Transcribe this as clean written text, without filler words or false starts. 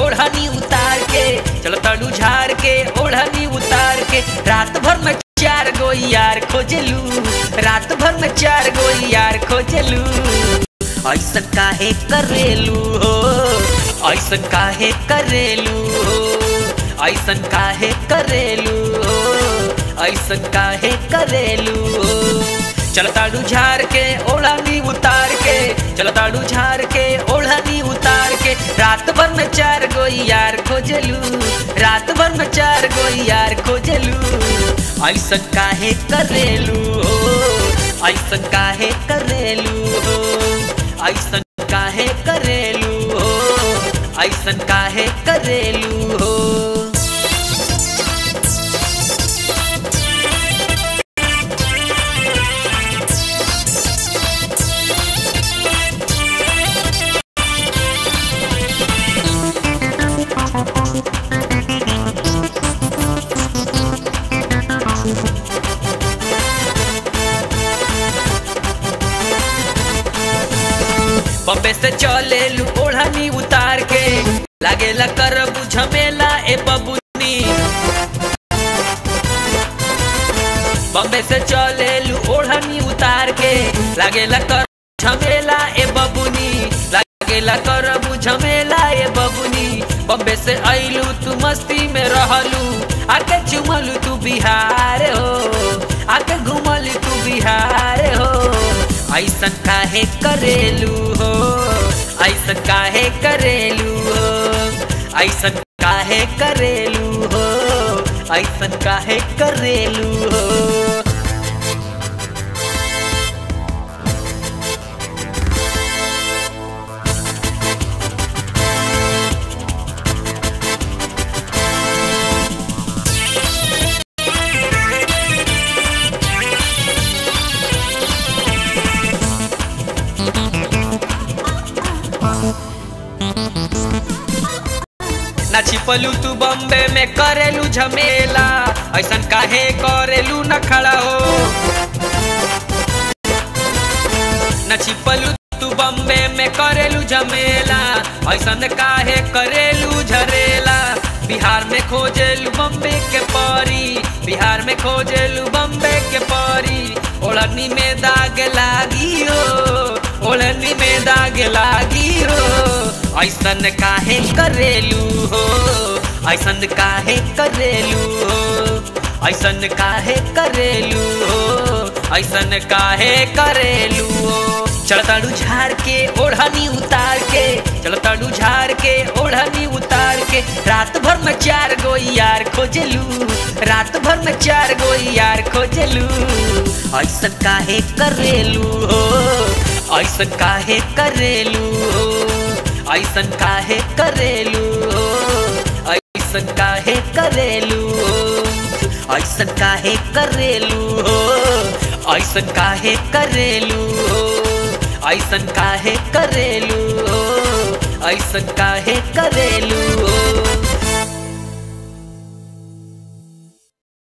ओढ़नी उतार के, चलो तारू झाड़ के ओढ़नी उतार के। रात भर में चार गो यार खोजलू, रात भर में चार गो यार खोजलू। ऐसा काहे करेलू हो, ऐसा काहे करेलू हो, ऐसा काहे करेलू हो, ऐसा काहे करेलू हो। चलो तारू झाड़ के ओढ़नी उतार के, चलो तारू झाड़ के ओढ़नी उतार के। रात भर में चार गो यार खोजलू, रात भर में चार गो यार खोजलू। ऐसा काहे करेलू हो, ऐसा काहे करेलू हो, ऐसा काहे करेलू हो, ऐसा काहे करेलू हो। बम्बे से चले लू ओढ़नी उतार के, लागेला कर झमेला ए बबुनी। बम्बे से चले लू ओढ़नी उतार के, लागेला कर झमेला ए बबुनी, लागेला कर झमेला ए बबुनी। बम्बे से आइलू तू मस्ती में रहलू, आके चुमलू तू बिहार हो, आके घुमलू तू बिहार हो। ऐसा काहे करेलू हो, ऐसा काहे करेलू हो, ऐसा काहे करेलू हो, ऐसा काहे करेलू हो। ना छिपलू तू बम्बे में करेलू झमेला, ऐसा काहे करेलू न खड़ा हो। ना छिपलू तू बम्बे में करेलू झमेला, ऐसा काहे करेलू झरेला। बिहार में खोजेलू बम्बे के परी, बिहार में खोजेलू बम्बे के परी। ओढ़नी में दाग लागी हो, ओढ़नी में दाग लागी हो। ऐसा काहे करेलू हो, ऐसा काहे करेलू हो, ऐसा काहे करेलू हो, ऐसा काहे करेलू हो। चलो तारू झाड़ के ओढ़नी उतार के, चलो तारू झाड़ के ओढ़नी उतार के। रात भर में चार गो यार खोजलू, रात भर में चार गो यार खोजलू। ऐसा काहे करेलू हो, ऐसा काहे करेलू हो, ऐसा काहे करेलू हो, ऐसा काहे करेलू हो, ऐसा काहे करेलू हो, ऐसा काहे करेलू हो, ऐसा काहे करेलू हो, ऐसा काहे करेलू हो।